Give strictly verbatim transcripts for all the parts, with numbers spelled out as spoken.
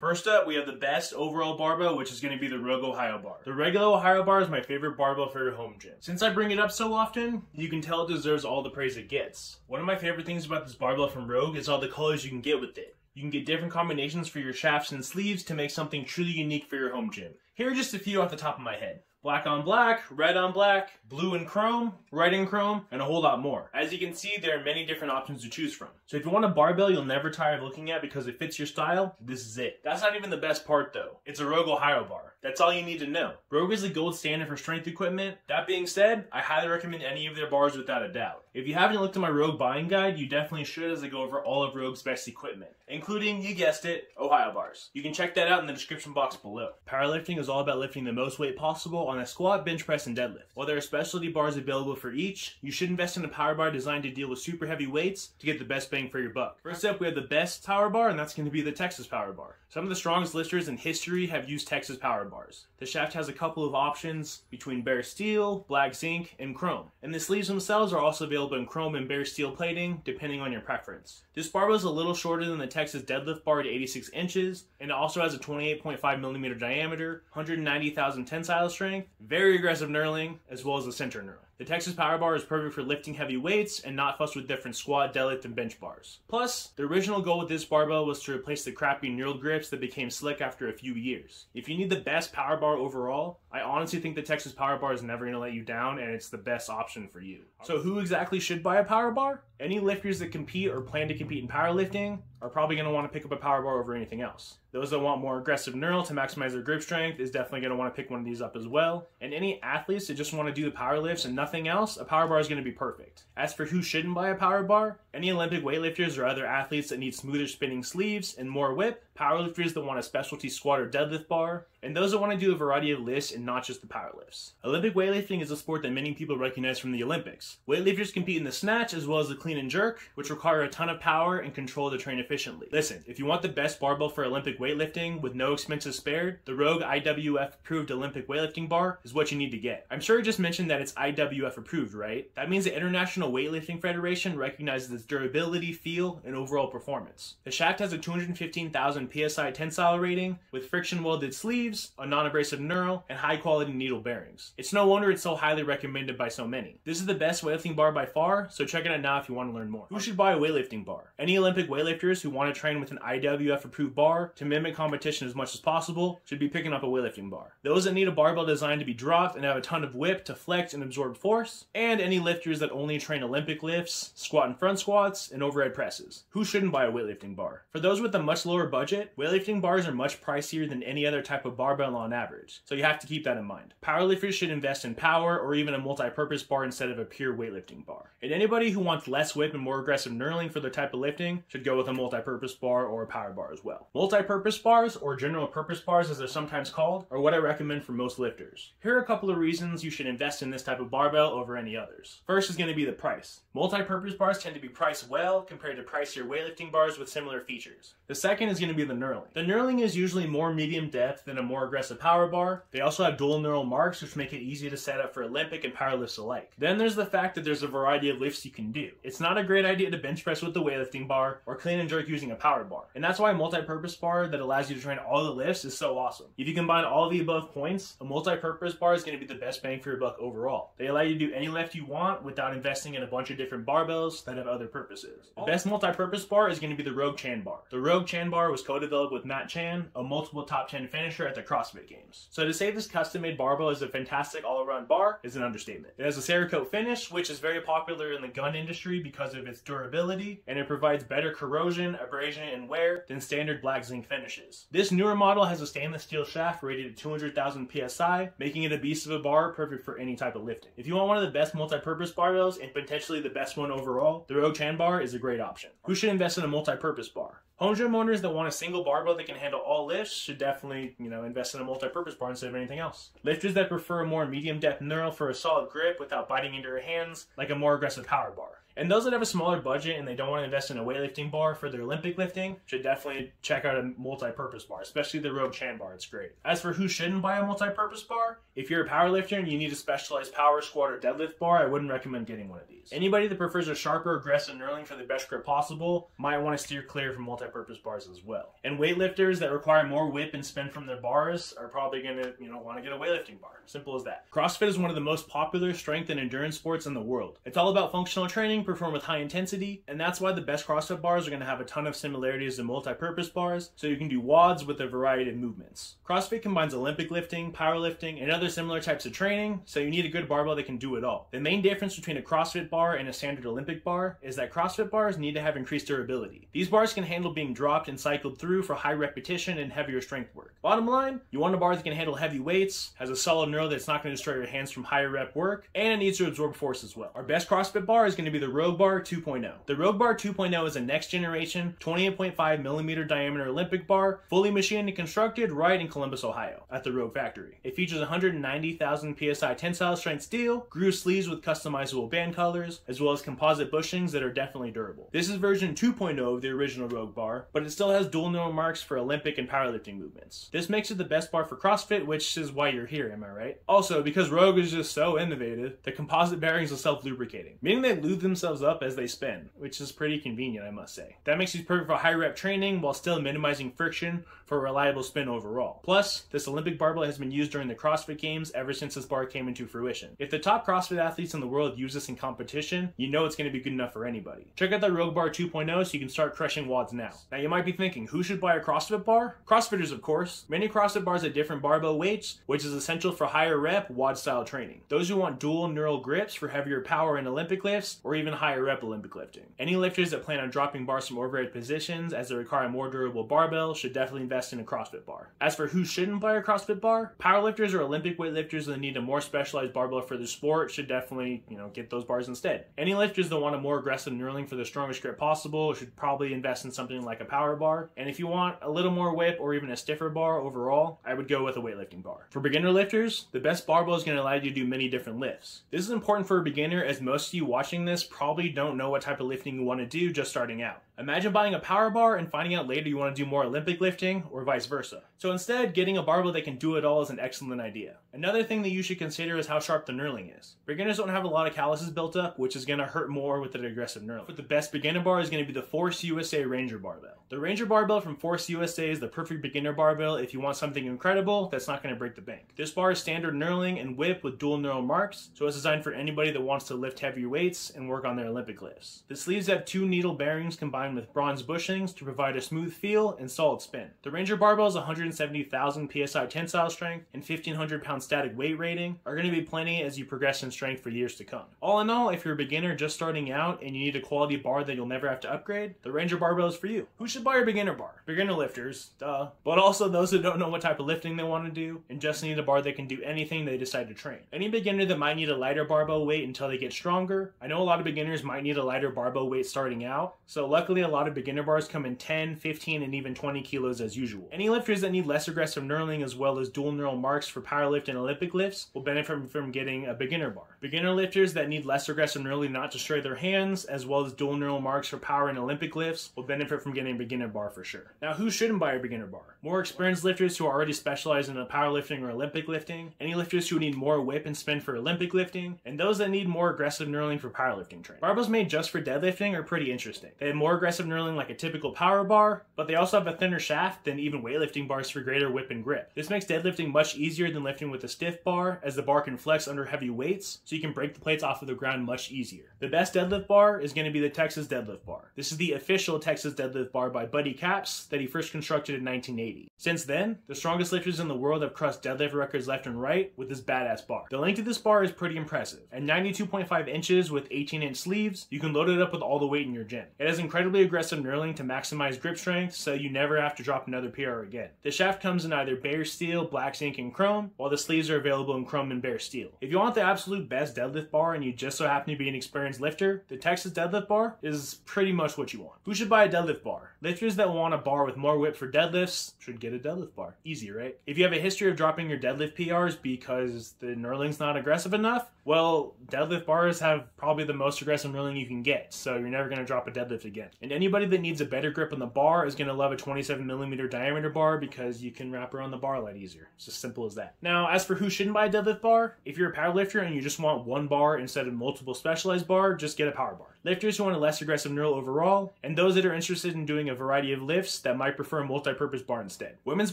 First up, we have the best overall barbell, which is going to be the Rogue Ohio Bar. The regular Ohio Bar is my favorite barbell for your home gym. Since I bring it up so often, you can tell it deserves all the praise it gets. One of my favorite things about this barbell from Rogue is all the colors you can get with it. You can get different combinations for your shafts and sleeves to make something truly unique for your home gym. Here are just a few off the top of my head. Black on black, red on black, blue and chrome, red and chrome, and a whole lot more. As you can see, there are many different options to choose from. So if you want a barbell you'll never tire of looking at because it fits your style, this is it. That's not even the best part though. It's a Rogue Ohio Bar. That's all you need to know. Rogue is the gold standard for strength equipment. That being said, I highly recommend any of their bars without a doubt. If you haven't looked at my Rogue buying guide, you definitely should, as I go over all of Rogue's best equipment, including, you guessed it, Ohio bars. You can check that out in the description box below. Powerlifting is all about lifting the most weight possible on a squat, bench press, and deadlift. While there are specialty bars available for each, you should invest in a power bar designed to deal with super heavy weights to get the best bang for your buck. First up, we have the best power bar, and that's going to be the Texas Power Bar. Some of the strongest lifters in history have used Texas Power Bars. The shaft has a couple of options between bare steel, black zinc, and chrome. And the sleeves themselves are also available in chrome and bare steel plating, depending on your preference. This barbell is a little shorter than the Texas deadlift bar at eighty-six inches, and it also has a twenty-eight point five millimeter diameter, one hundred ninety thousand tensile strength, very aggressive knurling, as well as the center knurl. The Texas Power Bar is perfect for lifting heavy weights and not fussed with different squat, deadlift, and bench bars. Plus, the original goal with this barbell was to replace the crappy knurled grips that became slick after a few years. If you need the best power bar overall, I honestly think the Texas Power Bar is never going to let you down, and it's the best option for you. So who exactly should buy a power bar? Any lifters that compete or plan to compete in powerlifting are probably going to want to pick up a power bar over anything else. Those that want more aggressive knurl to maximize their grip strength is definitely going to want to pick one of these up as well. And any athletes that just want to do the power lifts and nothing else, a power bar is going to be perfect. As for who shouldn't buy a power bar, any Olympic weightlifters or other athletes that need smoother spinning sleeves and more whip, powerlifters that want a specialty squat or deadlift bar, and those that want to do a variety of lifts and not just the power lifts. Olympic weightlifting is a sport that many people recognize from the Olympics. Weightlifters compete in the snatch as well as the clean and jerk, which require a ton of power and control to train efficiently. Listen, if you want the best barbell for Olympic weightlifting with no expenses spared, the Rogue I W F approved Olympic weightlifting bar is what you need to get. I'm sure I just mentioned that it's I W F approved, right? That means the International Weightlifting Federation recognizes its durability, feel, and overall performance. The shaft has a two hundred fifteen thousand P S I tensile rating with friction welded sleeves, a non-abrasive knurl, and high quality needle bearings. It's no wonder it's so highly recommended by so many. This is the best weightlifting bar by far, so check it out now if you want to learn more. Who should buy a weightlifting bar? Any Olympic weightlifters who want to train with an I W F approved bar to mimic competition as much as possible should be picking up a weightlifting bar. Those that need a barbell designed to be dropped and have a ton of whip to flex and absorb force, and any lifters that only train Olympic lifts, squat and front squats, and overhead presses. Who shouldn't buy a weightlifting bar? For those with a much lower budget, weightlifting bars are much pricier than any other type of barbell on average, so you have to keep that in mind. Powerlifters should invest in power or even a multi-purpose bar instead of a pure weightlifting bar. And anybody who wants less whip and more aggressive knurling for their type of lifting should go with a multi-purpose bar or a power bar as well. Multi-purpose bars, or general purpose bars as they're sometimes called, are what I recommend for most lifters. Here are a couple of reasons you should invest in this type of barbell over any others. First is going to be the price. Multi-purpose bars tend to be priced well compared to pricier weightlifting bars with similar features. The second is going to be the knurling. The knurling is usually more medium depth than a more aggressive power bar. They also have dual knurl marks, which make it easy to set up for Olympic and power lifts alike. Then there's the fact that there's a variety of lifts you can do. It's not a great idea to bench press with the weightlifting bar or clean and jerk using a power bar. And that's why a multi-purpose bar that allows you to train all the lifts is so awesome. If you combine all of the above points, a multi-purpose bar is going to be the best bang for your buck overall. They allow you to do any lift you want without investing in a bunch of different barbells that have other purposes. The best multi-purpose bar is going to be the Rogue Chan Bar. The Rogue Chan Bar was co-developed with Matt Chan, a multiple top ten finisher at the CrossFit Games. So to say this custom-made barbell is a fantastic all-around bar is an understatement. It has a Cerakote finish, which is very popular in the gun industry because of its durability, and it provides better corrosion, abrasion, and wear than standard black zinc finishes. This newer model has a stainless steel shaft rated at two hundred thousand P S I, making it a beast of a bar perfect for any type of lifting. If you want one of the best multi-purpose barbells and potentially the best one overall, the Rogue Chan Bar is a great option. Who should invest in a multi-purpose bar? Home gym owners that want a single barbell that can handle all lifts should definitely, you know, invest in a multi-purpose bar instead of anything else. Lifters that prefer a more medium depth knurl for a solid grip without biting into your hands, like a more aggressive power bar. And those that have a smaller budget and they don't want to invest in a weightlifting bar for their Olympic lifting should definitely check out a multi-purpose bar, especially the Rogue Chan bar. It's great. As for who shouldn't buy a multi-purpose bar, if you're a powerlifter and you need a specialized power squat or deadlift bar, I wouldn't recommend getting one of these. Anybody that prefers a sharper, aggressive knurling for the best grip possible might want to steer clear from multi-purpose bars as well. And weightlifters that require more whip and spin from their bars are probably going to, you know, want to get a weightlifting bar. Simple as that. CrossFit is one of the most popular strength and endurance sports in the world. It's all about functional training, perform with high intensity, and that's why the best CrossFit bars are going to have a ton of similarities to multi-purpose bars, so you can do wads with a variety of movements. CrossFit combines Olympic lifting, powerlifting, and other similar types of training, so you need a good barbell that can do it all. The main difference between a CrossFit bar and a standard Olympic bar is that CrossFit bars need to have increased durability. These bars can handle being dropped and cycled through for high repetition and heavier strength work. Bottom line, you want a bar that can handle heavy weights, has a solid knurl that's not going to destroy your hands from higher rep work, and it needs to absorb force as well. Our best CrossFit bar is going to be the Rogue Bar two point oh. The Rogue Bar two point oh is a next generation twenty-eight point five millimeter diameter Olympic bar, fully machined and constructed right in Columbus, Ohio at the Rogue factory. It features one hundred ninety thousand P S I tensile strength steel, groove sleeves with customizable band colors, as well as composite bushings that are definitely durable. This is version two point oh of the original Rogue Bar, but it still has dual knurl marks for Olympic and powerlifting movements. This makes it the best bar for CrossFit, which is why you're here, am I right? Also, because Rogue is just so innovative, the composite bearings are self-lubricating, meaning they lube themselves up as they spin, which is pretty convenient, I must say. That makes these perfect for high rep training while still minimizing friction for a reliable spin overall. Plus, this Olympic barbell has been used during the CrossFit Games ever since this bar came into fruition. If the top CrossFit athletes in the world use this in competition, you know it's going to be good enough for anybody. Check out the Rogue Bar two point oh so you can start crushing wads now. Now you might be thinking, who should buy a CrossFit bar? CrossFitters, of course. Many CrossFit bars have different barbell weights, which is essential for higher rep wad style training. Those who want dual neural grips for heavier power and Olympic lifts, or even higher rep Olympic lifting. Any lifters that plan on dropping bars from overhead positions as they require more durable barbell should definitely invest in a CrossFit bar. As for who shouldn't buy a CrossFit bar, powerlifters or Olympic weightlifters that need a more specialized barbell for their sport should definitely, you know, get those bars instead. Any lifters that want a more aggressive knurling for the strongest grip possible should probably invest in something like a power bar. And if you want a little more whip or even a stiffer bar overall, I would go with a weightlifting bar. For beginner lifters, the best barbell is going to allow you to do many different lifts. This is important for a beginner as most of you watching this probably don't know what type of lifting you want to do just starting out. Imagine buying a power bar and finding out later you want to do more Olympic lifting or vice versa. So instead, getting a barbell that can do it all is an excellent idea. Another thing that you should consider is how sharp the knurling is. Beginners don't have a lot of calluses built up, which is going to hurt more with an aggressive knurling. But the best beginner bar is going to be the Force U S A Ranger barbell. The Ranger barbell from Force U S A is the perfect beginner barbell if you want something incredible that's not going to break the bank. This bar is standard knurling and whip with dual knurl marks, so it's designed for anybody that wants to lift heavy weights and work on their Olympic lifts. The sleeves have two needle bearings combined with bronze bushings to provide a smooth feel and solid spin. The Ranger barbell's one hundred seventy thousand P S I tensile strength and fifteen hundred pound static weight rating are going to be plenty as you progress in strength for years to come. All in all, if you're a beginner just starting out and you need a quality bar that you'll never have to upgrade, the Ranger barbell is for you. Who should buy your beginner bar? Beginner lifters, duh. But also those who don't know what type of lifting they want to do and just need a bar that can do anything they decide to train. Any beginner that might need a lighter barbell weight until they get stronger. I know a lot of beginners might need a lighter barbell weight starting out, so luckily a lot of beginner bars come in ten, fifteen, and even twenty kilos as usual. Any lifters that need less aggressive knurling as well as dual knurl marks for powerlift and Olympic lifts will benefit from getting a beginner bar. Beginner lifters that need less aggressive knurling not to destroy their hands as well as dual knurl marks for power and Olympic lifts will benefit from getting a beginner bar for sure. Now who shouldn't buy a beginner bar? More experienced lifters who are already specialized in powerlifting or Olympic lifting, any lifters who need more whip and spin for Olympic lifting, and those that need more aggressive knurling for powerlifting training. Barbells made just for deadlifting are pretty interesting. They have more aggressive knurling like a typical power bar, but they also have a thinner shaft than even weightlifting bars for greater whip and grip. This makes deadlifting much easier than lifting with a stiff bar, as the bar can flex under heavy weights, so you can break the plates off of the ground much easier. The best deadlift bar is going to be the Texas deadlift bar. This is the official Texas deadlift bar by Buddy Capps that he first constructed in nineteen eighty. Since then, the strongest lifters in the world have crushed deadlift records left and right with this badass bar. The length of this bar is pretty impressive. At ninety-two point five inches with eighteen inch sleeves, you can load it up with all the weight in your gym. It has incredible incredibly aggressive knurling to maximize grip strength so you never have to drop another P R again. The shaft comes in either bare steel, black zinc, and chrome, while the sleeves are available in chrome and bare steel. If you want the absolute best deadlift bar and you just so happen to be an experienced lifter, the Texas deadlift bar is pretty much what you want. Who should buy a deadlift bar? Lifters that want a bar with more whip for deadlifts should get a deadlift bar. Easy, right? If you have a history of dropping your deadlift P Rs because the knurling's not aggressive enough, well, deadlift bars have probably the most aggressive knurling you can get, so you're never going to drop a deadlift again. And anybody that needs a better grip on the bar is going to love a twenty-seven millimeter diameter bar because you can wrap around the bar a lot easier. It's as simple as that. Now, as for who shouldn't buy a deadlift bar, if you're a powerlifter and you just want one bar instead of multiple specialized bar, just get a power bar. Lifters who want a less aggressive knurl overall, and those that are interested in doing a variety of lifts that might prefer a multi-purpose bar instead. Women's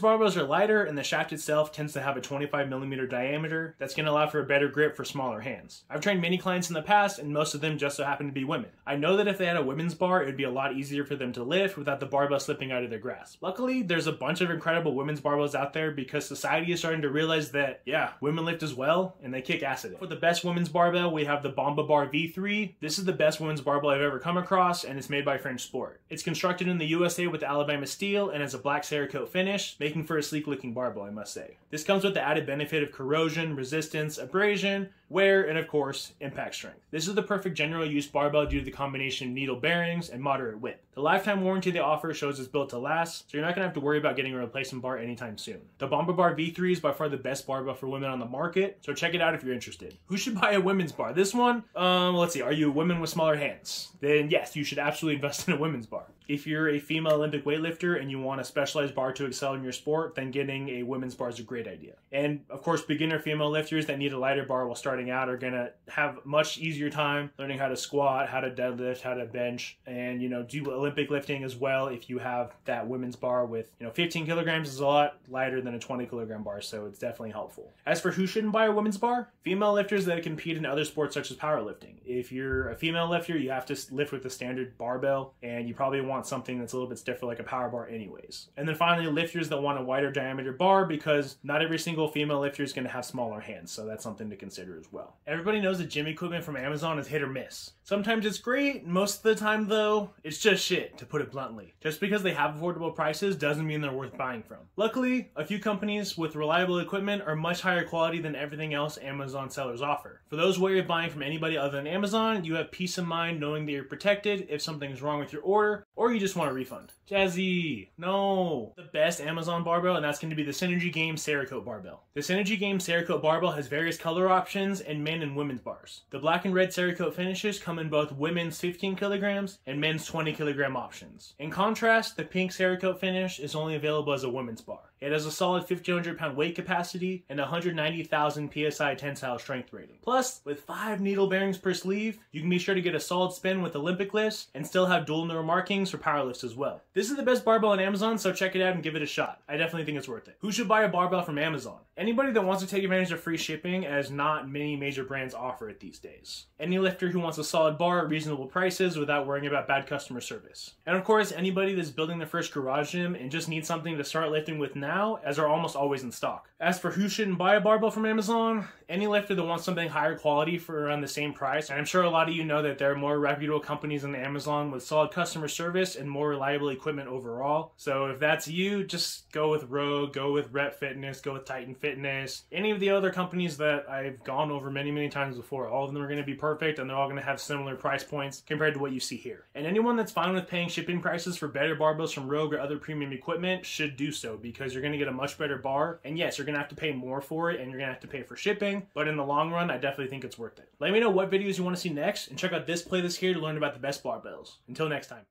barbells are lighter, and the shaft itself tends to have a twenty-five millimeter diameter that's going to allow for a better grip for smaller hands. I've trained many clients in the past, and most of them just so happen to be women. I know that if they had a women's bar, it would be a lot easier for them to lift without the barbell slipping out of their grasp. Luckily, there's a bunch of incredible women's barbells out there because society is starting to realize that, yeah, women lift as well, and they kick ass at it. For the best women's barbell, we have the Bomba Bar V three. This is the best women's barbell I've ever come across, and it's made by French Sport. It's constructed in the U S A with Alabama steel and has a black Cerakote finish, making for a sleek looking barbell, I must say. This comes with the added benefit of corrosion, resistance, abrasion, wear, and of course, impact strength. This is the perfect general use barbell due to the combination of needle bearings and moderate width. The lifetime warranty they offer shows it's built to last, so you're not going to have to worry about getting a replacement bar anytime soon. The Bomba Bar V three is by far the best barbell for women on the market, so check it out if you're interested. Who should buy a women's bar? This one? Um, let's see, are you a woman with smaller hands? Then yes, you should absolutely invest in a women's bar. If you're a female Olympic weightlifter and you want a specialized bar to excel in your sport, then getting a women's bar is a great idea. And of course, beginner female lifters that need a lighter bar while starting out are gonna have much easier time learning how to squat, how to deadlift, how to bench, and you know, do Olympic lifting as well. If you have that women's bar with, you know, fifteen kilograms is a lot lighter than a twenty kilogram bar, so it's definitely helpful. As for who shouldn't buy a women's bar, female lifters that compete in other sports such as powerlifting. If you're a female lifter, you have to lift with a standard barbell, and you probably want something that's a little bit stiffer like a power bar anyways. And then finally, lifters that want a wider diameter bar because not every single female lifter is going to have smaller hands, so that's something to consider as well. Everybody knows that gym equipment from Amazon is hit or miss. Sometimes it's great, most of the time though, it's just shit, to put it bluntly. Just because they have affordable prices doesn't mean they're worth buying from. Luckily, a few companies with reliable equipment are much higher quality than everything else Amazon sellers offer. For those wary of buying from anybody other than Amazon, you have peace of mind knowing that you're protected if something's wrong with your order, or Or you just want a refund. Jazzy, no. The best Amazon barbell, and that's going to be the Synergy Game Cerakote barbell. The Synergy Game Cerakote barbell has various color options and men and women's bars. The black and red Cerakote finishes come in both women's fifteen kilograms and men's twenty kilogram options. In contrast, the pink Cerakote finish is only available as a women's bar. It has a solid fifteen hundred pound weight capacity and one hundred ninety thousand P S I tensile strength rating. Plus, with five needle bearings per sleeve, you can be sure to get a solid spin with Olympic lifts and still have dual neural markings for power lifts as well. This is the best barbell on Amazon, so check it out and give it a shot. I definitely think it's worth it. Who should buy a barbell from Amazon? Anybody that wants to take advantage of free shipping, as not many major brands offer it these days. Any lifter who wants a solid bar at reasonable prices without worrying about bad customer service. And of course, anybody that's building their first garage gym and just needs something to start lifting with now, as are almost always in stock. As for who shouldn't buy a barbell from Amazon, any lifter that wants something higher quality for around the same price, and I'm sure a lot of you know that there are more reputable companies on Amazon with solid customer service and more reliable equipment overall. So if that's you, just go with Rogue, go with Rep Fitness, go with Titan Fitness, any of the other companies that I've gone over many, many times before. All of them are going to be perfect, and they're all going to have similar price points compared to what you see here. And anyone that's fine with paying shipping prices for better barbells from Rogue or other premium equipment should do so, because you're going to get a much better bar. And yes, you're going to have to pay more for it, and you're going to have to pay for shipping, but in the long run, I definitely think it's worth it. Let me know what videos you want to see next, and check out this playlist here to learn about the best barbells. Until next time.